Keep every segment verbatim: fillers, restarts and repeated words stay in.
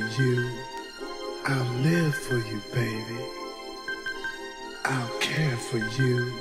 for you. I'll live for you, baby. I'll care for you.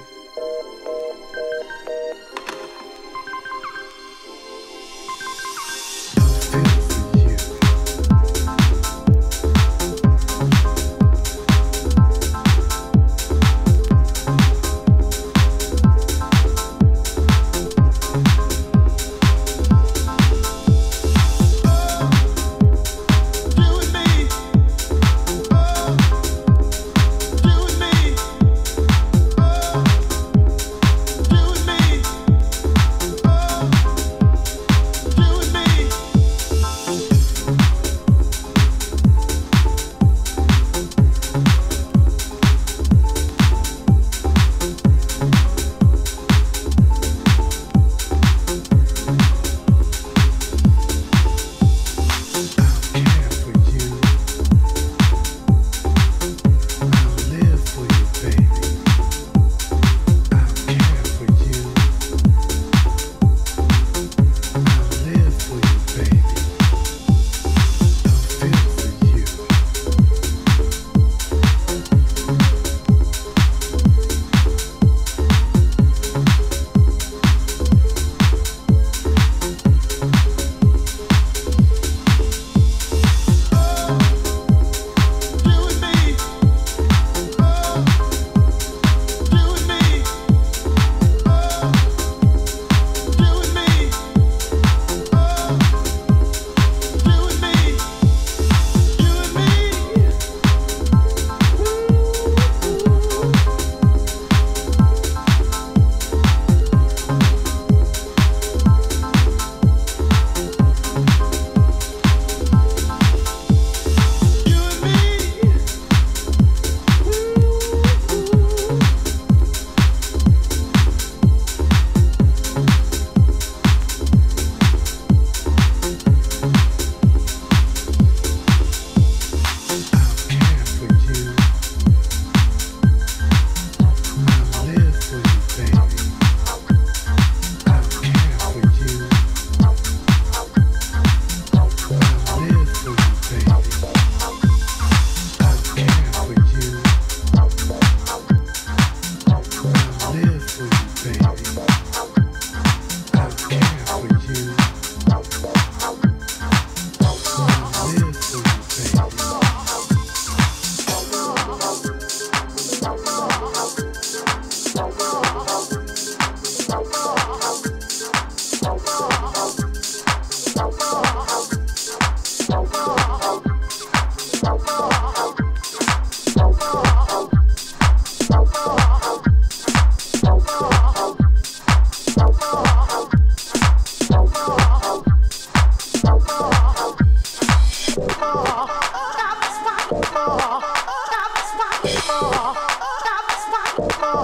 Bye.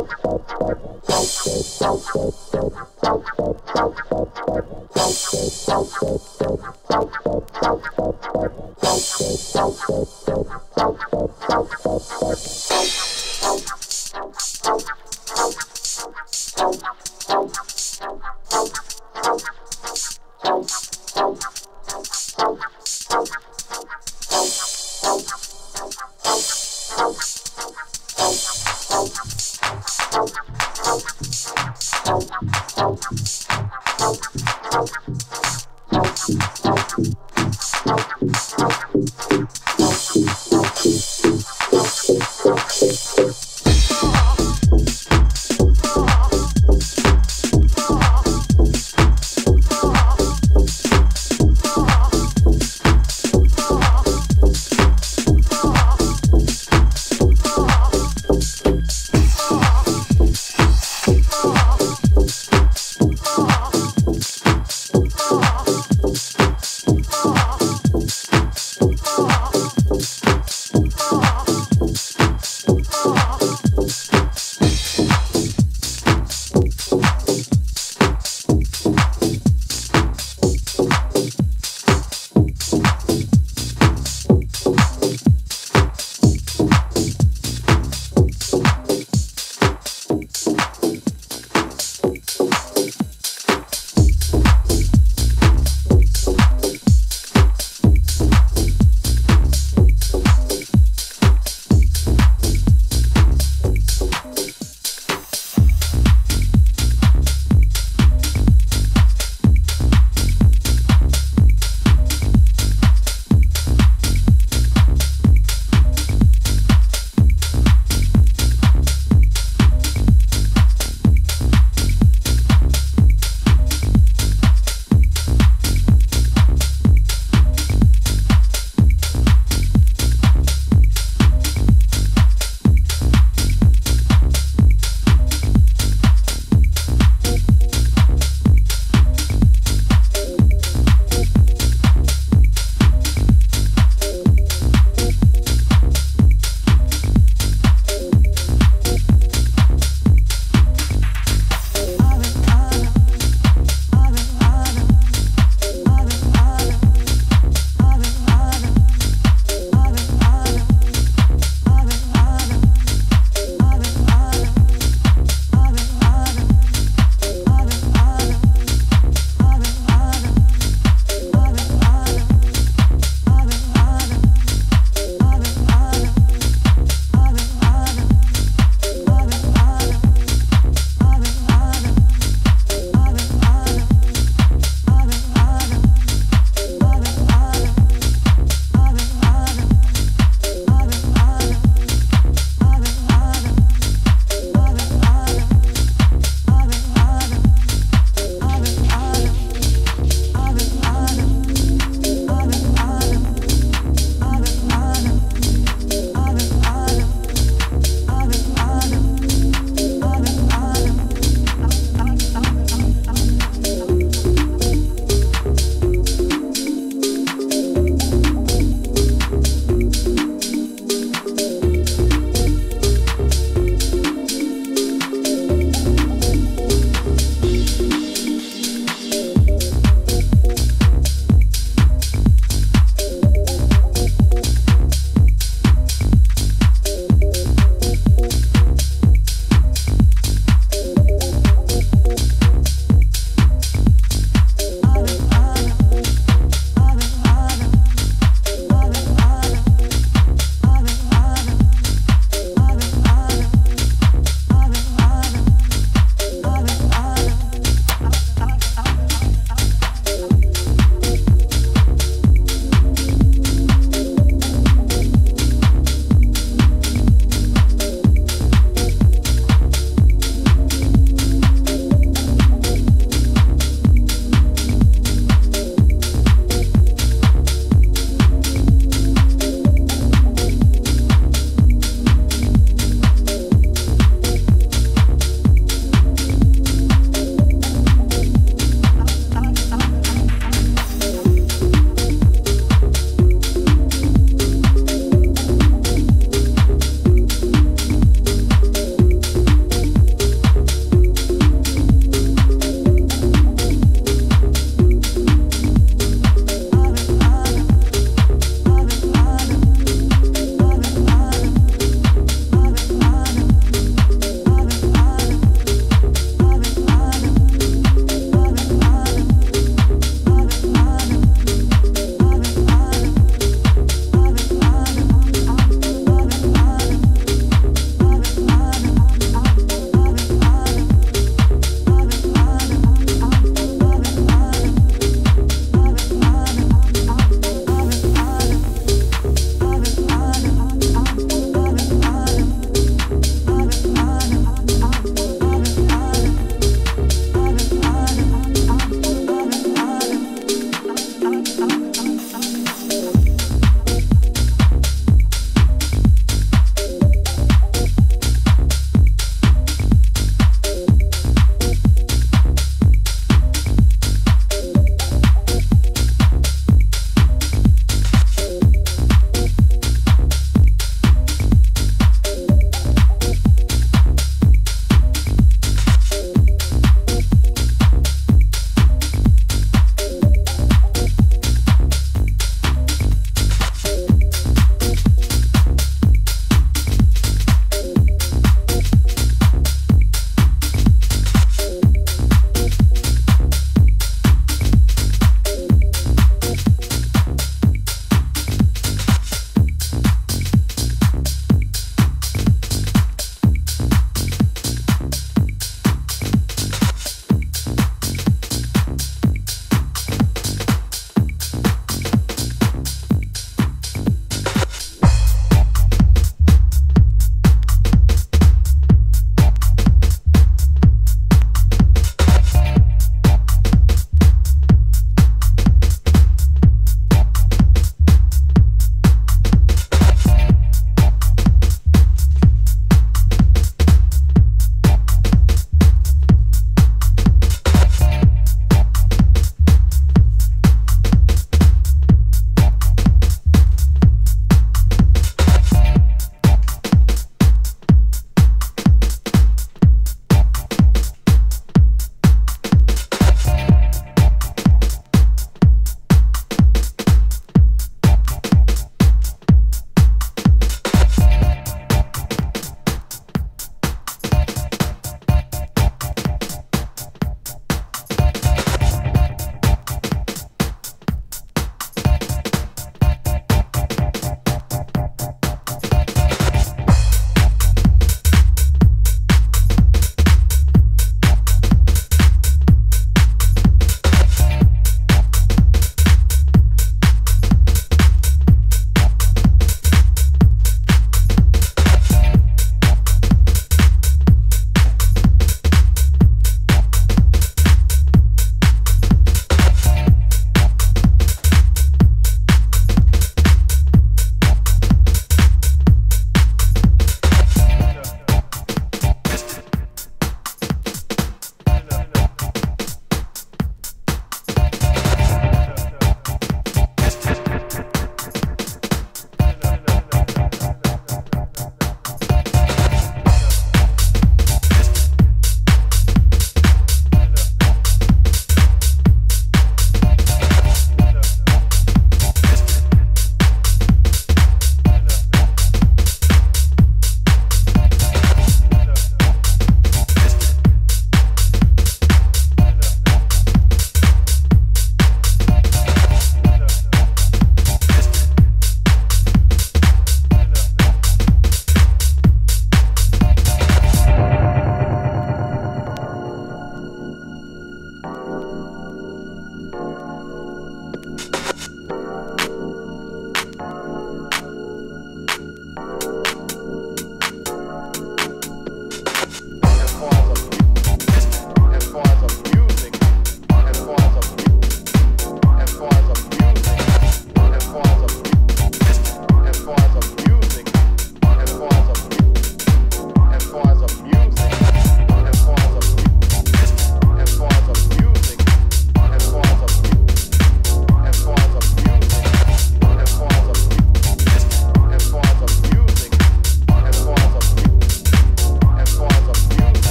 Oh.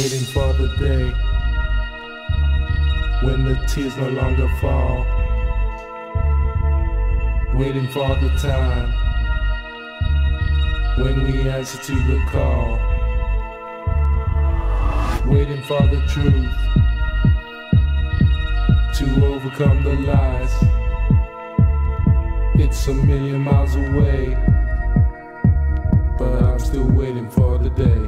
waiting for the day when the tears no longer fall, waiting for the time when we answer to the call, waiting for the truth to overcome the lies. It's a million miles away, but I'm still waiting for the day.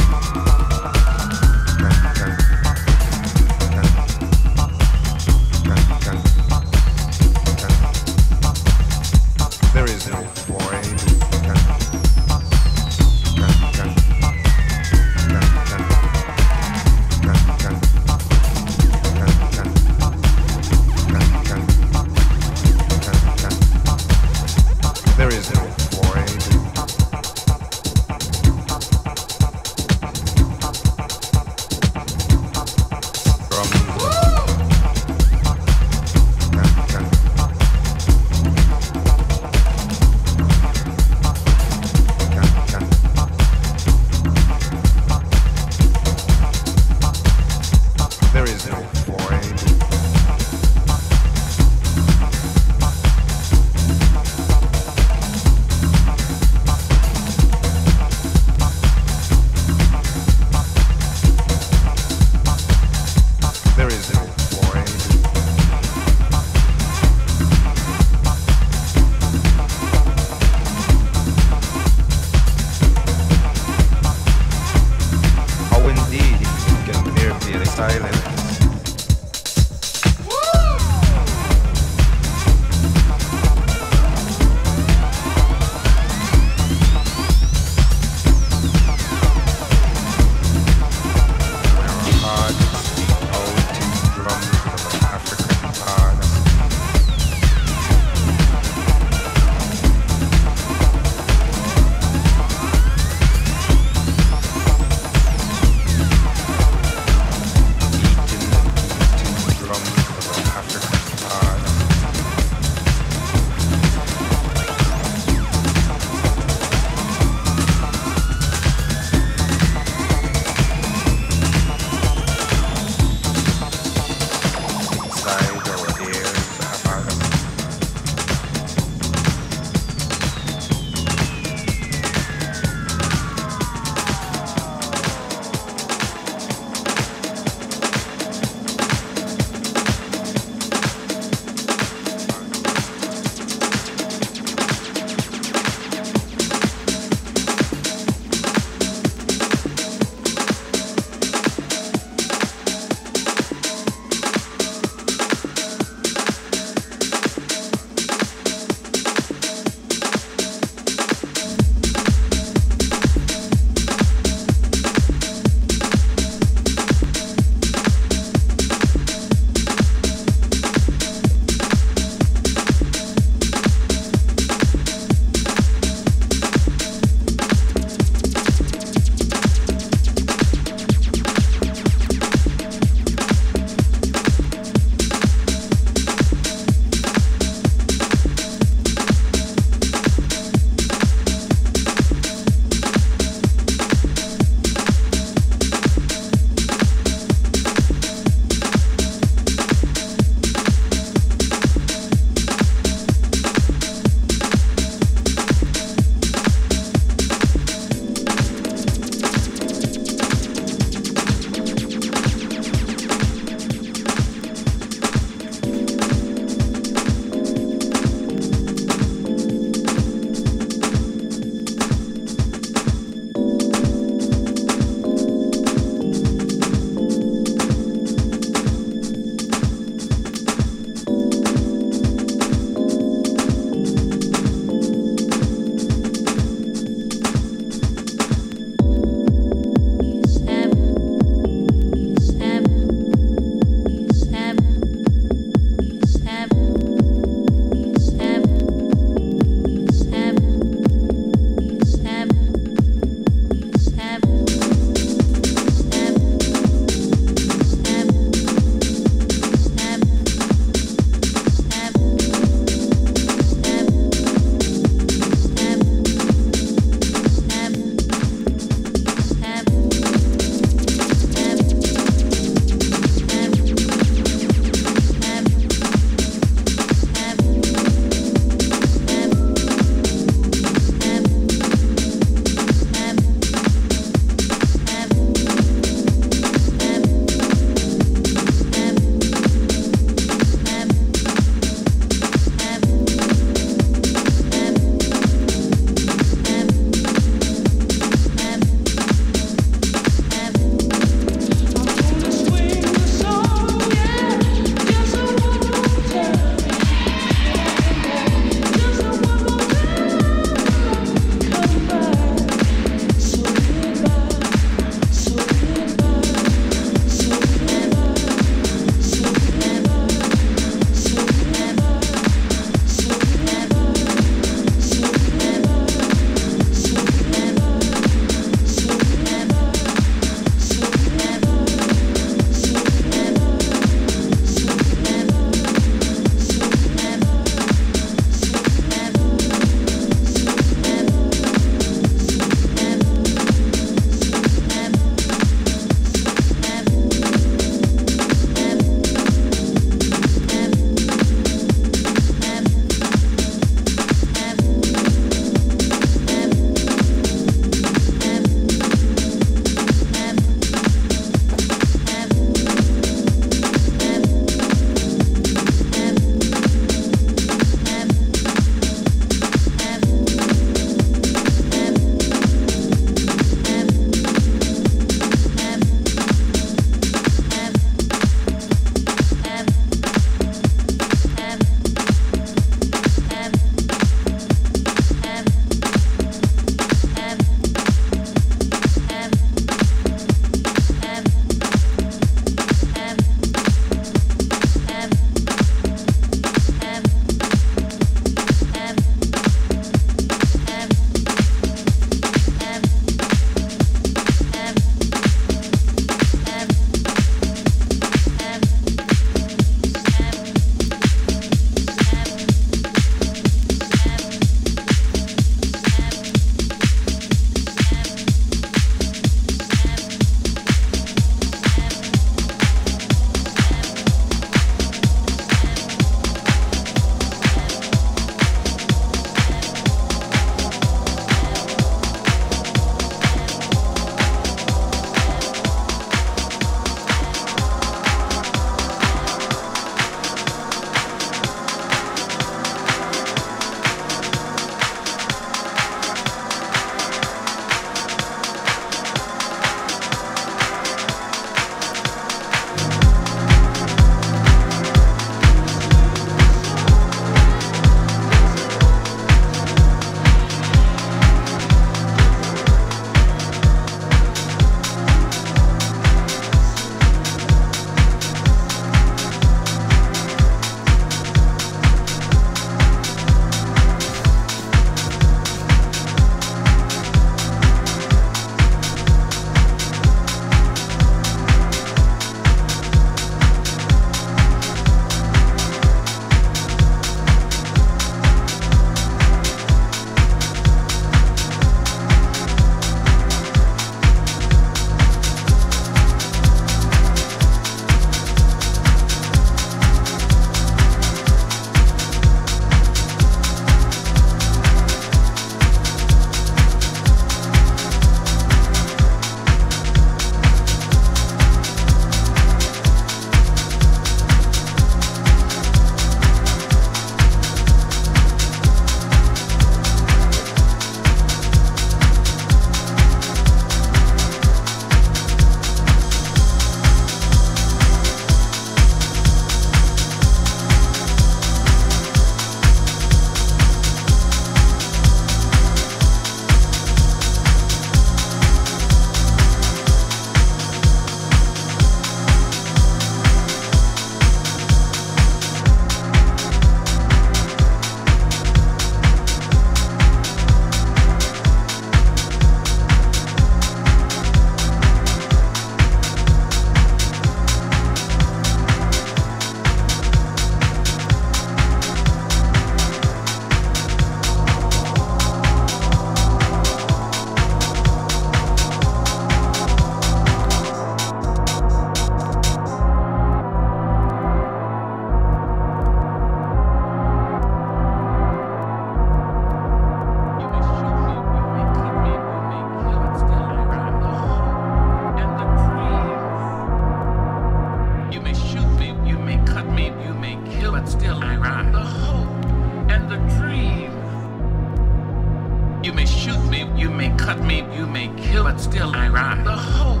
cut me, you may kill, but still I rise. The hope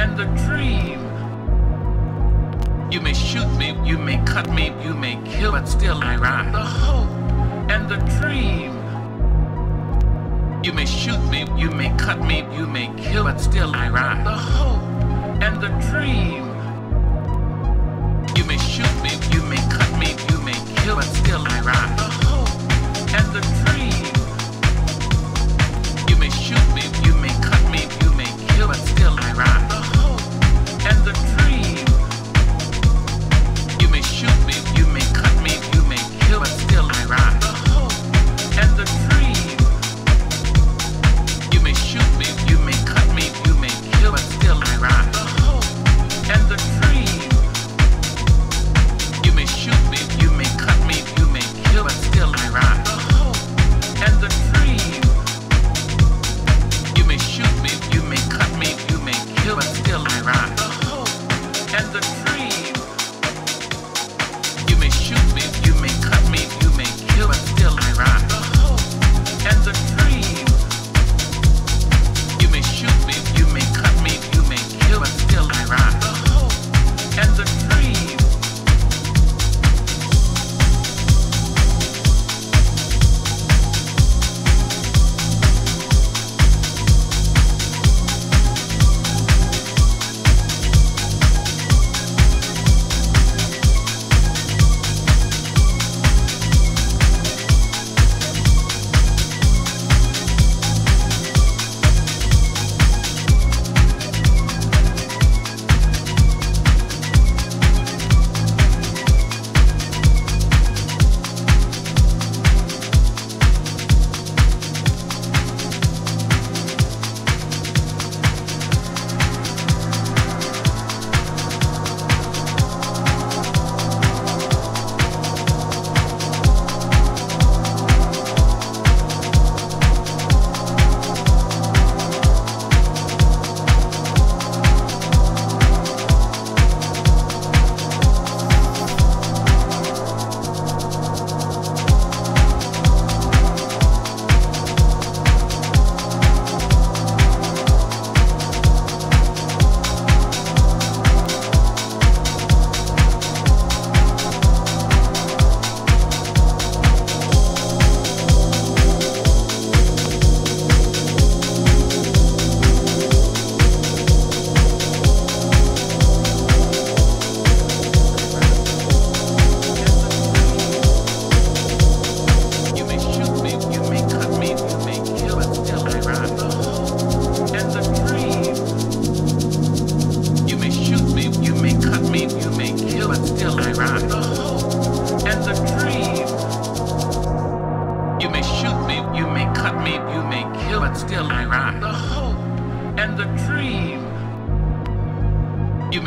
and the dream. You may shoot me, you may cut me, you may kill, but still I rise. The hope and the dream. You may shoot me, you may cut me, you may kill, but still I rise. The hope and the dream. You may shoot me, you may cut me, you may kill, but still I rise. The hope and the dream. You may shoot me, you may cut me, you may kill, but still I rise. The hope and the dream. You may shoot me, you may cut me, you may kill, but still I rise. The hope and the dream. You may shoot me, you may cut me, you may kill, but still I rise. The hope and the dream.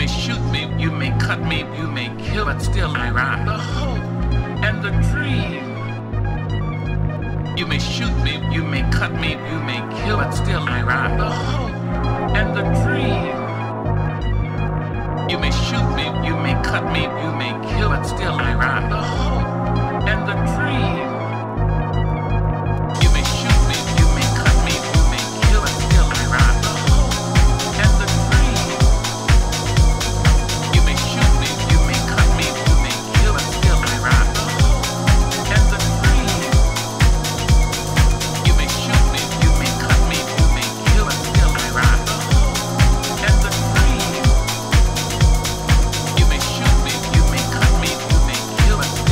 Shoot me, you may cut me, you may kill, but still I rise. The hope and the dream. You may shoot me, you may cut me, you may kill, but still I rise. The hope and the dream. You may shoot me, you may cut me, you may kill, but still I rise. The hope and the dream. You may shoot me, you may cut me, you may kill, but still I rise. The hope and the dream. Kill us.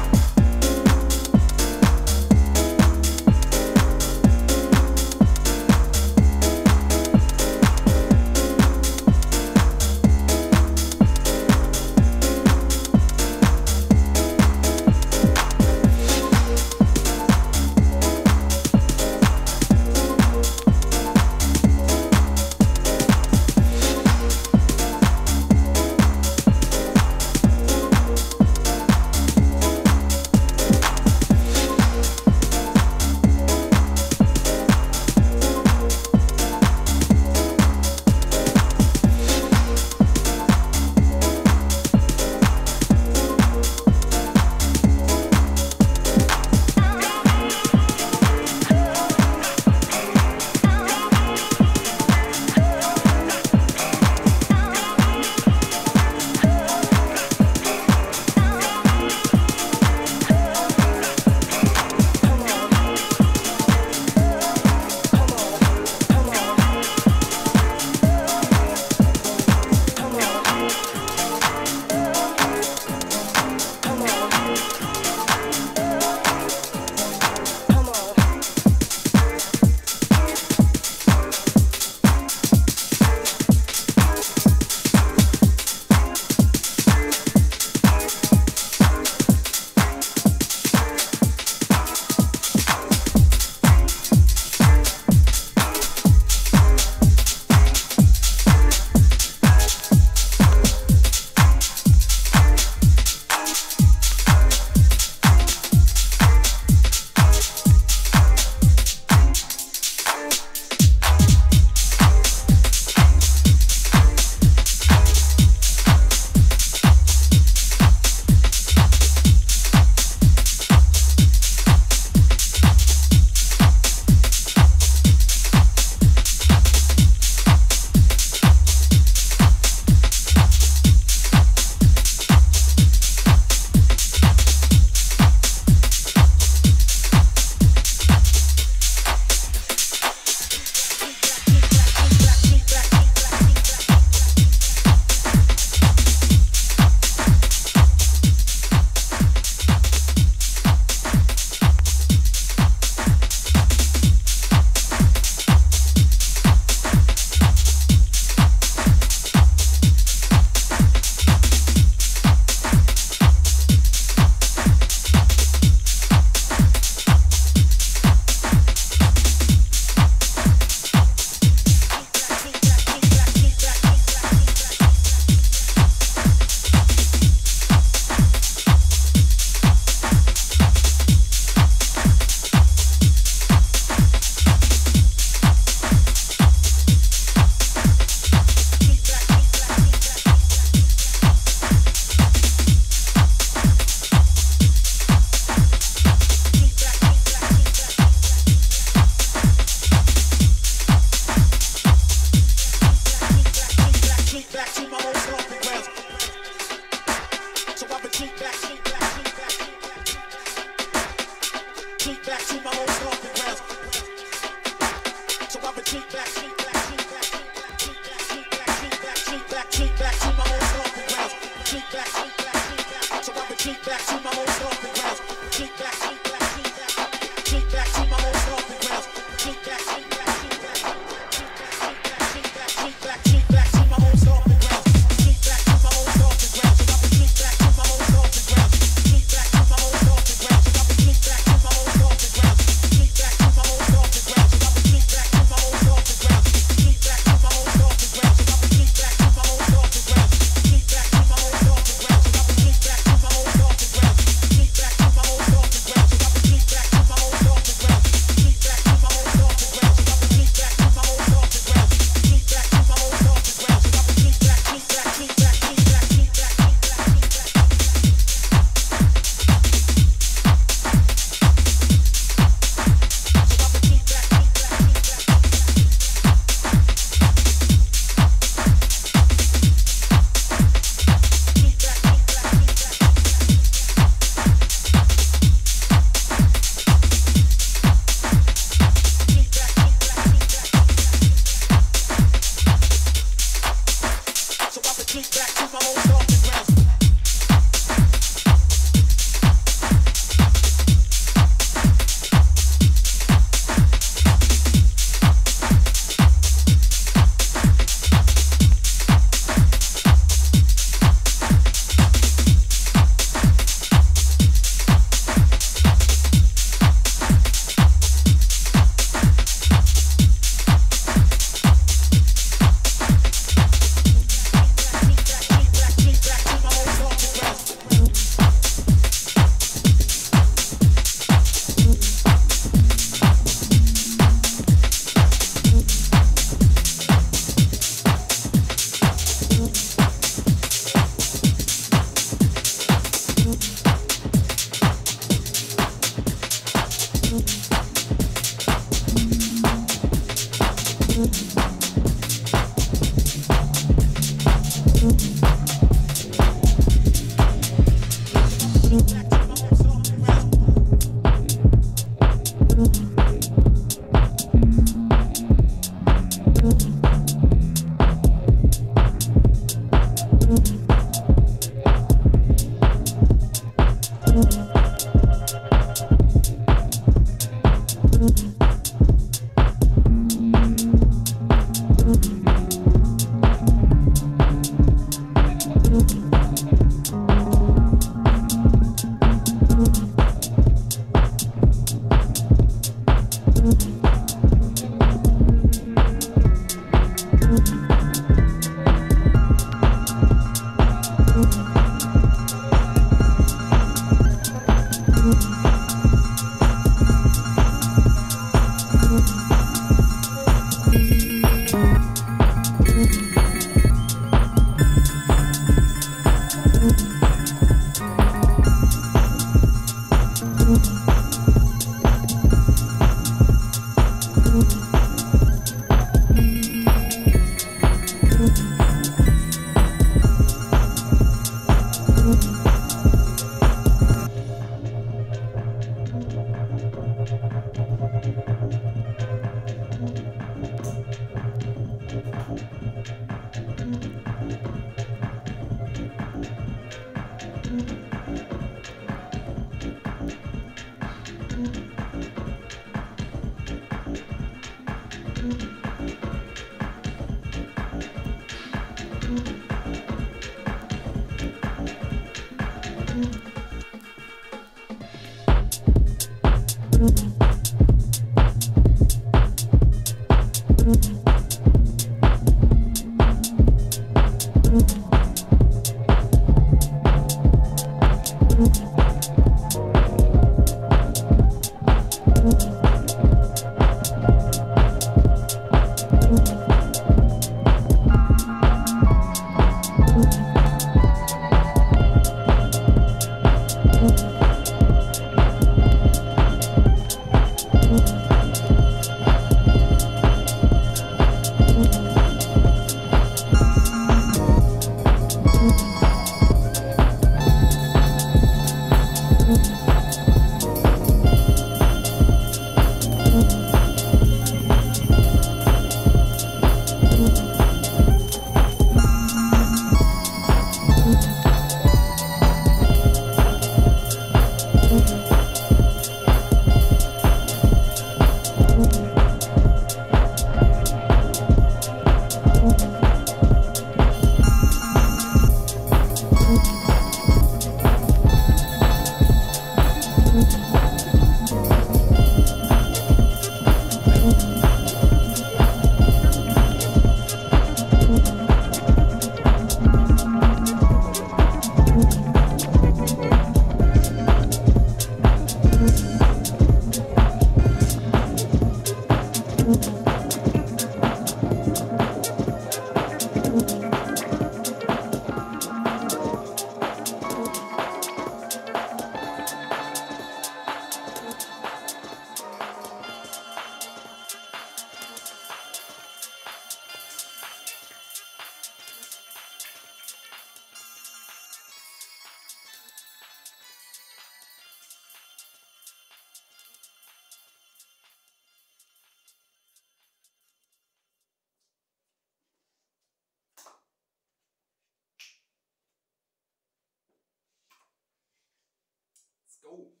go.